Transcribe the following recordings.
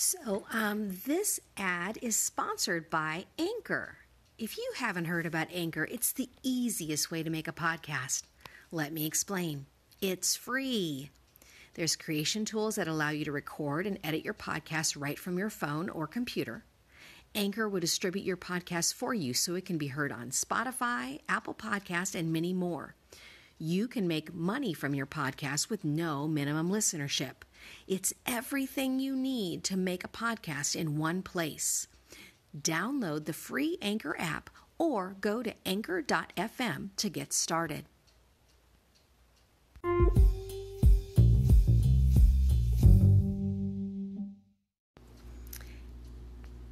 So this ad is sponsored by Anchor. If you haven't heard about Anchor, it's the easiest way to make a podcast. Let me explain. It's free. There's creation tools that allow you to record and edit your podcast right from your phone or computer. Anchor will distribute your podcast for you so it can be heard on Spotify, Apple Podcasts, and many more. You can make money from your podcast with no minimum listenership. It's everything you need to make a podcast in one place. Download the free Anchor app or go to anchor.fm to get started.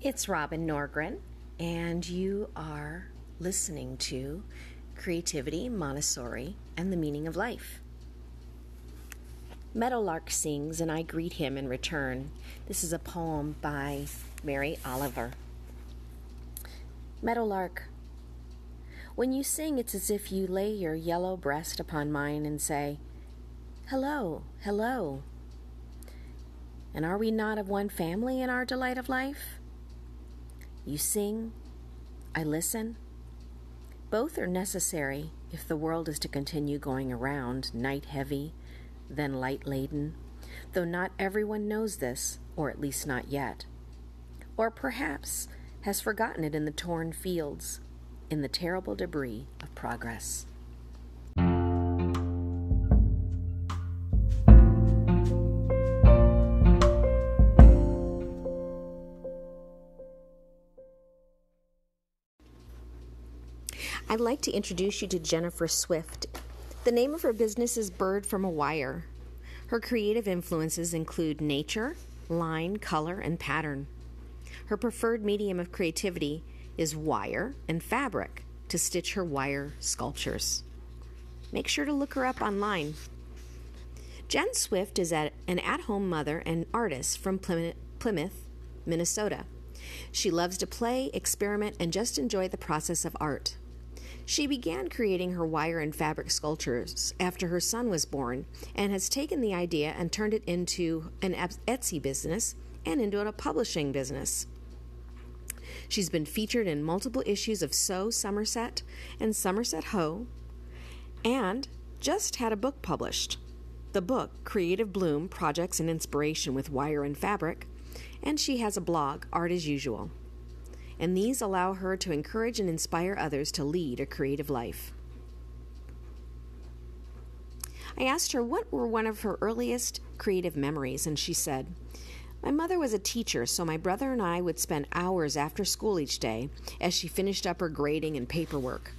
It's Robin Norgren, and you are listening to Creativity, Montessori, and the Meaning of Life. Meadowlark sings, and I greet him in return. This is a poem by Mary Oliver. Meadowlark, when you sing, it's as if you lay your yellow breast upon mine and say, "Hello, hello. And are we not of one family in our delight of life?" You sing, I listen. Both are necessary if the world is to continue going around, night heavy, then light laden, though not everyone knows this, or at least not yet, or perhaps has forgotten it in the torn fields, in the terrible debris of progress. I'd like to introduce you to Jennifer Swift. The name of her business is Bird from a Wire. Her creative influences include nature, line, color, and pattern. Her preferred medium of creativity is wire and fabric to stitch her wire sculptures. Make sure to look her up online. Jen Swift is an at-home mother and artist from Plymouth, Minnesota. She loves to play, experiment, and just enjoy the process of art. She began creating her wire and fabric sculptures after her son was born and has taken the idea and turned it into an Etsy business and into a publishing business. She's been featured in multiple issues of Sew Somerset and Somerset Ho, and just had a book published. The book, Creative Bloom, Projects and Inspiration with Wire and Fabric, and she has a blog, Art as Usual. And these allow her to encourage and inspire others to lead a creative life. I asked her what were one of her earliest creative memories, and she said, "My mother was a teacher, so my brother and I would spend hours after school each day as she finished up her grading and paperwork.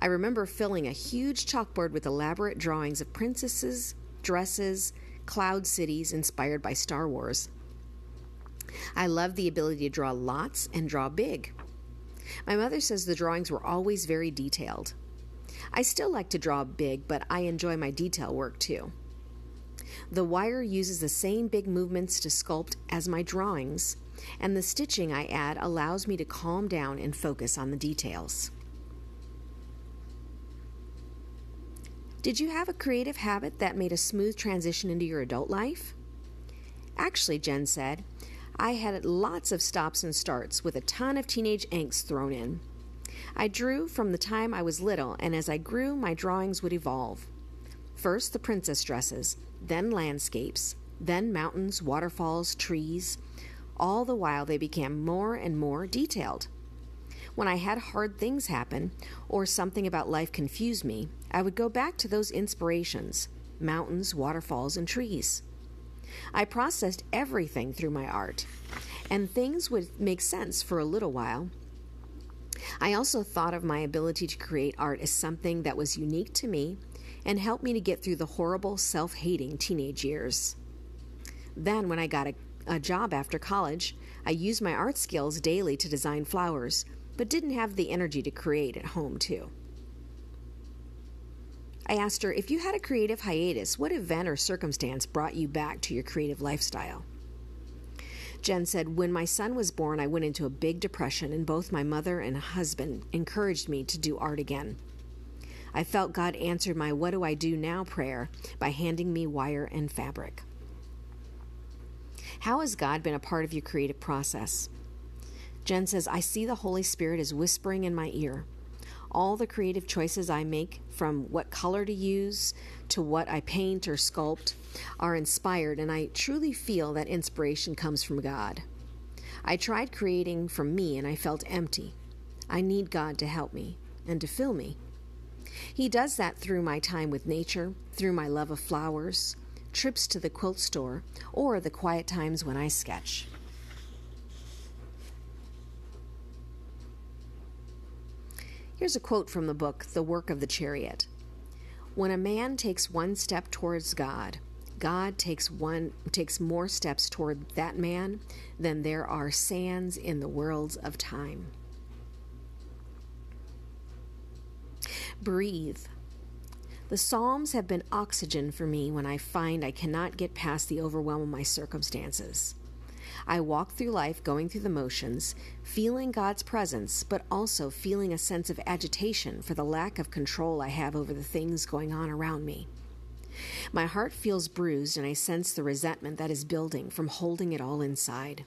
I remember filling a huge chalkboard with elaborate drawings of princesses, dresses, cloud cities inspired by Star Wars. I loved the ability to draw lots and draw big. My mother says the drawings were always very detailed. I still like to draw big, but I enjoy my detail work too. The wire uses the same big movements to sculpt as my drawings, and the stitching I add allows me to calm down and focus on the details." Did you have a creative habit that made a smooth transition into your adult life? Actually, Jen said, "I had lots of stops and starts with a ton of teenage angst thrown in. I drew from the time I was little, and as I grew, my drawings would evolve. First the princess dresses, then landscapes, then mountains, waterfalls, trees. All the while they became more and more detailed. When I had hard things happen, or something about life confused me, I would go back to those inspirations, mountains, waterfalls, and trees. I processed everything through my art, and things would make sense for a little while. I also thought of my ability to create art as something that was unique to me and helped me to get through the horrible, self-hating teenage years. Then, when I got a job after college, I used my art skills daily to design flowers, but didn't have the energy to create at home, too." I asked her, if you had a creative hiatus, what event or circumstance brought you back to your creative lifestyle? Jen said, "When my son was born, I went into a big depression, and both my mother and husband encouraged me to do art again. I felt God answered my 'What do I do now?' prayer by handing me wire and fabric. How has God been a part of your creative process? Jen says, I see the Holy Spirit is whispering in my ear. All the creative choices I make, from what color to use to what I paint or sculpt, are inspired, and I truly feel that inspiration comes from God. I tried creating from me, and I felt empty. I need God to help me and to fill me. He does that through my time with nature, through my love of flowers, trips to the quilt store, or the quiet times when I sketch. Here's a quote from the book, The Work of the Chariot. When a man takes one step towards God, God takes more steps toward that man than there are sands in the worlds of time. Breathe. The Psalms have been oxygen for me when I find I cannot get past the overwhelm of my circumstances. I walk through life going through the motions, feeling God's presence, but also feeling a sense of agitation for the lack of control I have over the things going on around me. My heart feels bruised, and I sense the resentment that is building from holding it all inside.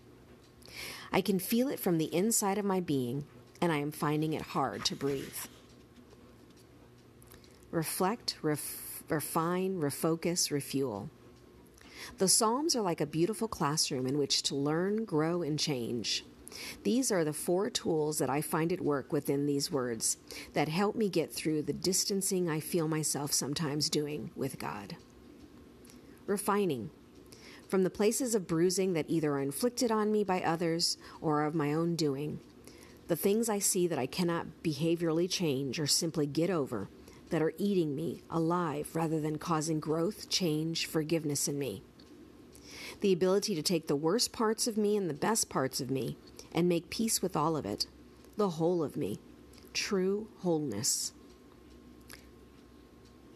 I can feel it from the inside of my being, and I am finding it hard to breathe. Reflect, refine, refocus, refuel. The Psalms are like a beautiful classroom in which to learn, grow, and change. These are the four tools that I find at work within these words that help me get through the distancing I feel myself sometimes doing with God. Refining. From the places of bruising that either are inflicted on me by others or of my own doing, the things I see that I cannot behaviorally change or simply get over, that are eating me alive rather than causing growth, change, forgiveness in me. The ability to take the worst parts of me and the best parts of me and make peace with all of it, the whole of me, true wholeness.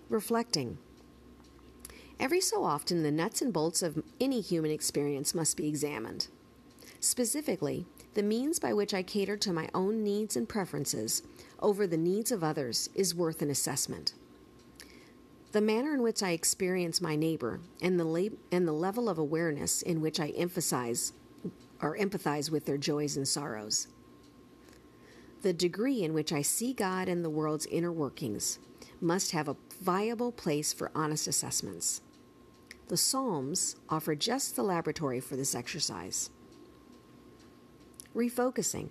Reflecting. Every so often, the nuts and bolts of any human experience must be examined. Specifically, the means by which I cater to my own needs and preferences over the needs of others is worth an assessment. The manner in which I experience my neighbor and the level of awareness in which I emphasize or empathize with their joys and sorrows. The degree in which I see God and the world's inner workings must have a viable place for honest assessments. The Psalms offer just the laboratory for this exercise. Refocusing.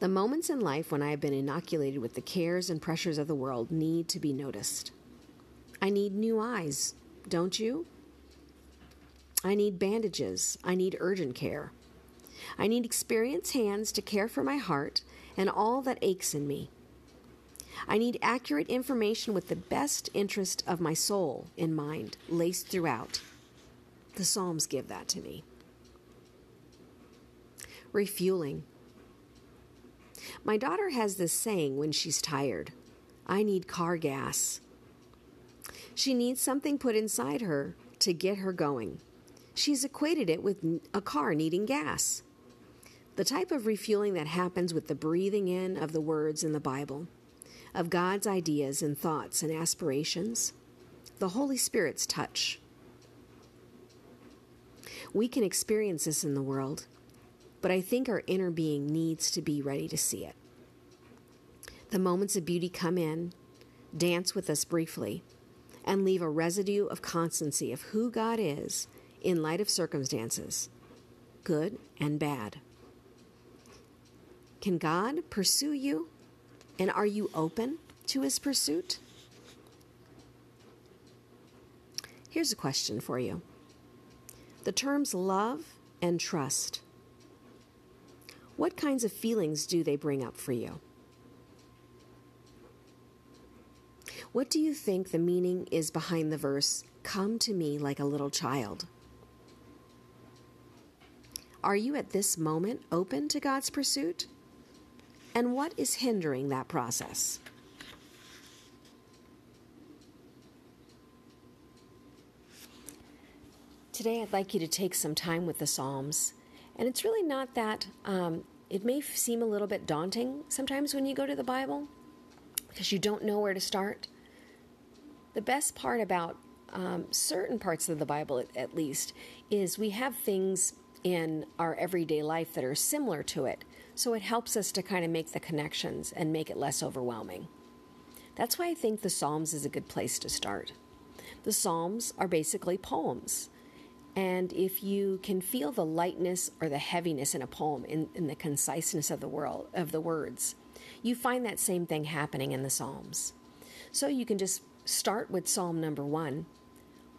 The moments in life when I have been inoculated with the cares and pressures of the world need to be noticed. I need new eyes, don't you? I need bandages. I need urgent care. I need experienced hands to care for my heart and all that aches in me. I need accurate information with the best interest of my soul in mind, laced throughout. The Psalms give that to me. Refueling. My daughter has this saying when she's tired. I need car gas. She needs something put inside her to get her going. She's equated it with a car needing gas. The type of refueling that happens with the breathing in of the words in the Bible, of God's ideas and thoughts and aspirations, the Holy Spirit's touch. We can experience this in the world, but I think our inner being needs to be ready to see it. The moments of beauty come in, dance with us briefly, and leave a residue of constancy of who God is in light of circumstances, good and bad. Can God pursue you, and are you open to his pursuit? Here's a question for you. The terms love and trust. What kinds of feelings do they bring up for you? What do you think the meaning is behind the verse, "Come to me like a little child"? Are you at this moment open to God's pursuit? And what is hindering that process? Today I'd like you to take some time with the Psalms. And it's really not that, it may seem a little bit daunting sometimes when you go to the Bible because you don't know where to start. The best part about certain parts of the Bible, at least, is we have things in our everyday life that are similar to it. So it helps us to kind of make the connections and make it less overwhelming. That's why I think the Psalms is a good place to start. The Psalms are basically poems. And if you can feel the lightness or the heaviness in a poem, in the conciseness of the words, you find that same thing happening in the Psalms. So you can just start with Psalm number 1,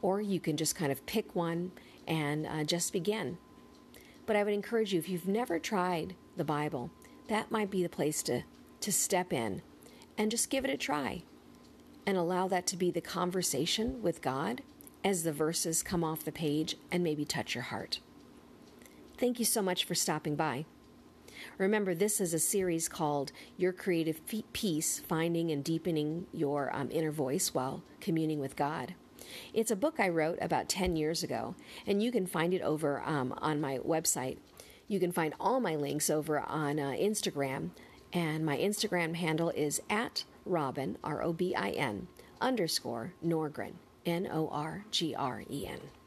or you can just kind of pick one and just begin. But I would encourage you, if you've never tried the Bible, that might be the place to step in and just give it a try and allow that to be the conversation with God as the verses come off the page and maybe touch your heart. Thank you so much for stopping by. Remember, this is a series called Your Creative Peace, Finding and Deepening Your Inner Voice While Communing with God. It's a book I wrote about 10 years ago, and you can find it over on my website. You can find all my links over on Instagram, and my Instagram handle is @Robin, R-O-B-I-N, _Norgren, N-O-R-G-R-E-N.